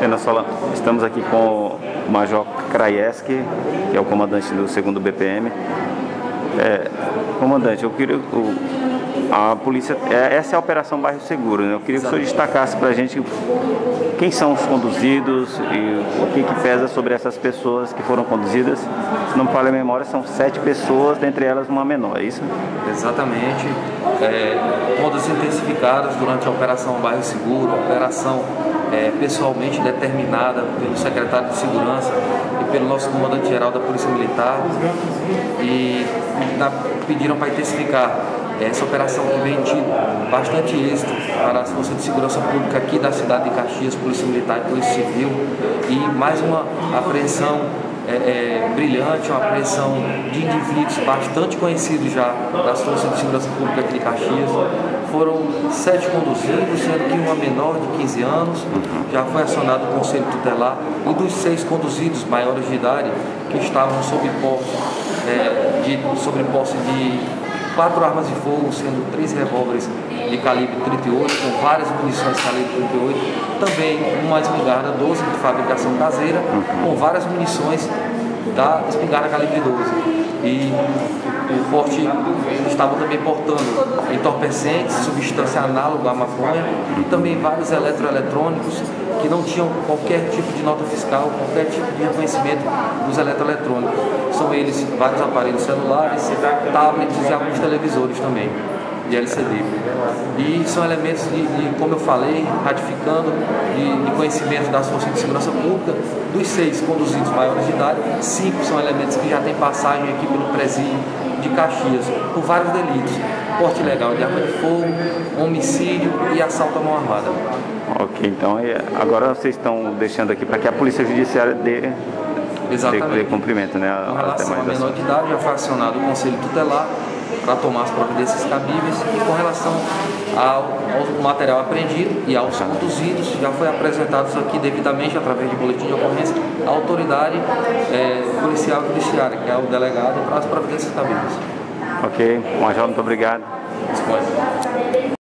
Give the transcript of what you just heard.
Pena Sola, estamos aqui com o Major Krajewski, que é o comandante do 2º BPM. Comandante, eu queria... A polícia, essa é a Operação Bairro Seguro, né? Eu queria que o senhor destacasse para a gente quem são os conduzidos e o que pesa sobre essas pessoas que foram conduzidas. Se não me falha a memória, são 7 pessoas, dentre elas uma menor, é isso? Exatamente. Rondas intensificadas durante a Operação Bairro Seguro, operação pessoalmente determinada pelo secretário de Segurança e pelo nosso comandante-geral da Polícia Militar, e pediram para intensificar essa operação que vem tido bastante êxito para as forças de segurança pública aqui da cidade de Caxias, Polícia Militar e Polícia Civil, e mais uma apreensão brilhante, uma apreensão de indivíduos bastante conhecidos já das forças de segurança pública aqui de Caxias. Foram 7 conduzidos, sendo que uma menor de 15 anos, já foi acionado o Conselho Tutelar, e dos 6 conduzidos maiores de idade que estavam sob posse de 4 armas de fogo, sendo 3 revólveres de calibre 38, com várias munições de calibre 38, também uma espingarda 12 de fabricação caseira, com várias munições da espingarda calibre 12. E o porte estava também portando entorpecentes, substância análoga à maconha, e também vários eletroeletrônicos que não tinham qualquer tipo de nota fiscal, qualquer tipo de reconhecimento dos eletroeletrônicos. São eles vários aparelhos celulares, tablets e alguns televisores também, de LCD. E são elementos de como eu falei, ratificando de conhecimento das forças de segurança pública. Dos 6 conduzidos maiores de idade, 5 são elementos que já têm passagem aqui pelo presídio de Caxias, por vários delitos: porte ilegal de arma de fogo, homicídio e assalto à mão armada. Ok, então agora vocês estão deixando aqui para que a Polícia Judiciária dê... Exatamente. De cumprimento, né? Com relação à menor de idade, já foi acionado o Conselho Tutelar para tomar as providências cabíveis, e com relação ao material apreendido e aos conduzidos, já foi apresentados aqui devidamente através de boletim de ocorrência à autoridade policial judiciária, que é o delegado, para as providências cabíveis. Ok, Major, muito obrigado. Disponha.